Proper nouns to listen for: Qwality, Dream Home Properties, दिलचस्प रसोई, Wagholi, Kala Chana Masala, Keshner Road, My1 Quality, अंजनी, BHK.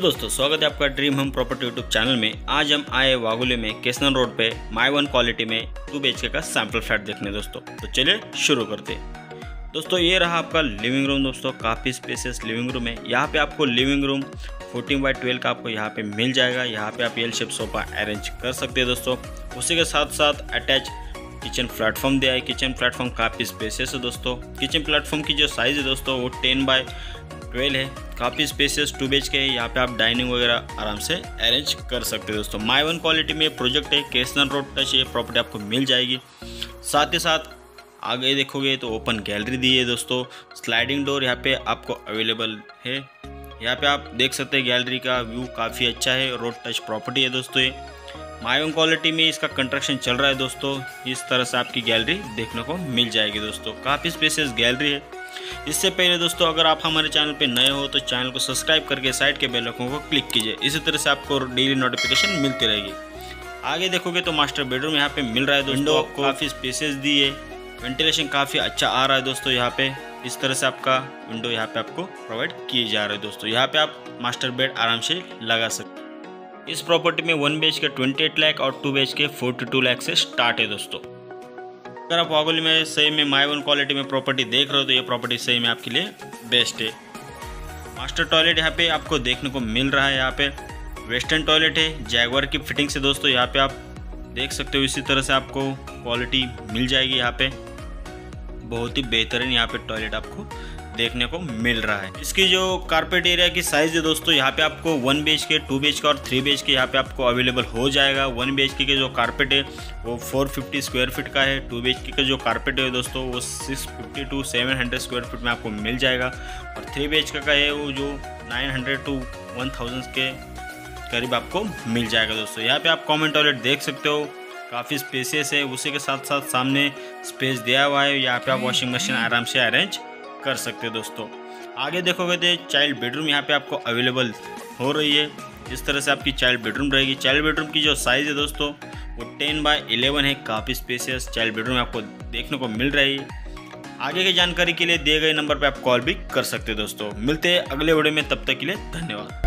दोस्तों स्वागत है आपका dream home property YouTube channel में। आज हम आए वाघोली में केशनर रोड पे My1 क्वालिटी में 2 BHK का सैंपल फ्लैट देखने दोस्तों, तो चलिए शुरू करते हैं। दोस्तों ये रहा आपका लिविंग रूम। दोस्तों काफ़ी स्पेसियस लिविंग रूम है। यहाँ पे आपको लिविंग रूम 14x12 का आपको यहाँ पे मिल जाएगा। यहाँ पे आप एल शेप सोफा अरेंज कर सकते हैं दोस्तों। उसी के साथ साथ अटैच किचन प्लेटफॉर्म दिया है। किचन प्लेटफॉर्म काफ़ी स्पेसियस है दोस्तों। किचन प्लेटफॉर्म की जो साइज़ है दोस्तों वो 10x12 है। काफ़ी स्पेसियस 2 BHK है। यहाँ पे आप डाइनिंग वगैरह आराम से अरेंज कर सकते हैं दोस्तों। My1 क्वालिटी में प्रोजेक्ट है, केशनर रोड टच, ये प्रॉपर्टी आपको मिल जाएगी। साथ ही साथ आगे देखोगे तो ओपन गैलरी दी है दोस्तों। स्लाइडिंग डोर यहाँ पे आपको अवेलेबल है। यहाँ पे आप देख सकते हैं गैलरी का व्यू काफ़ी अच्छा है। रोड टच प्रॉपर्टी है दोस्तों ये। My1 क्वालिटी में इसका कंस्ट्रक्शन चल रहा है दोस्तों। इस तरह से आपकी गैलरी देखने को मिल जाएगी दोस्तों। काफ़ी स्पेसियस गैलरी है। इससे पहले दोस्तों अगर आप हमारे चैनल पे नए हो तो चैनल को सब्सक्राइब करके साइड के बेल आइकन को क्लिक कीजिए। इसी तरह से आपको डेली नोटिफिकेशन मिलती रहेगी। आगे देखोगे तो मास्टर बेडरूम यहाँ पे मिल रहा है दोस्तों। विंडो आपको काफ़ी स्पेसियस दी है। वेंटिलेशन काफ़ी अच्छा आ रहा है दोस्तों। यहाँ पे इस तरह से आपका विंडो यहाँ पे आपको प्रोवाइड किए जा रहे हैं दोस्तों। यहाँ पे आप मास्टर बेड आराम से लगा सकते हैं। इस प्रॉपर्टी में 1 BHK 28 लाख और 2 BHK 42 लाख से स्टार्ट है दोस्तों। अगर आप वाघोली में सही में My1 क्वालिटी में प्रॉपर्टी देख रहे हो तो ये प्रॉपर्टी सही में आपके लिए बेस्ट है। मास्टर टॉयलेट यहाँ पे आपको देखने को मिल रहा है। यहाँ पे वेस्टर्न टॉयलेट है, जैगवार की फिटिंग से दोस्तों। यहाँ पे आप देख सकते हो इसी तरह से आपको क्वालिटी मिल जाएगी। यहाँ पे बहुत ही बेहतरीन यहाँ पे टॉयलेट आपको देखने को मिल रहा है। इसकी जो कारपेट एरिया की साइज है दोस्तों यहाँ पे आपको 1 BHK 2 BHK और 3 BHK यहाँ पे आपको अवेलेबल हो जाएगा। 1 BHK के जो कारपेट है वो 450 स्क्वायर फीट का है। 2 BHK का जो कारपेट है दोस्तों वो 650 टू 700 स्क्वायर फीट में आपको मिल जाएगा। और 3 BHK का है वो जो 900 टू 1000 के करीब आपको मिल जाएगा दोस्तों। यहाँ पे आप कॉमन टॉयलेट देख सकते हो, काफ़ी स्पेसियस है। उसी के साथ साथ सामने स्पेस दिया हुआ है। यहाँ पे आप वॉशिंग मशीन आराम से अरेंज कर सकते दोस्तों। आगे देखोगे तो चाइल्ड बेडरूम यहाँ पे आपको अवेलेबल हो रही है। इस तरह से आपकी चाइल्ड बेडरूम रहेगी। चाइल्ड बेडरूम की जो साइज़ है दोस्तों वो 10x11 है। काफ़ी स्पेसियस चाइल्ड बेडरूम आपको देखने को मिल रही है। आगे की जानकारी के लिए दिए गए नंबर पर आप कॉल भी कर सकते दोस्तों। मिलते हैं अगले वीडियो में, तब तक के लिए धन्यवाद।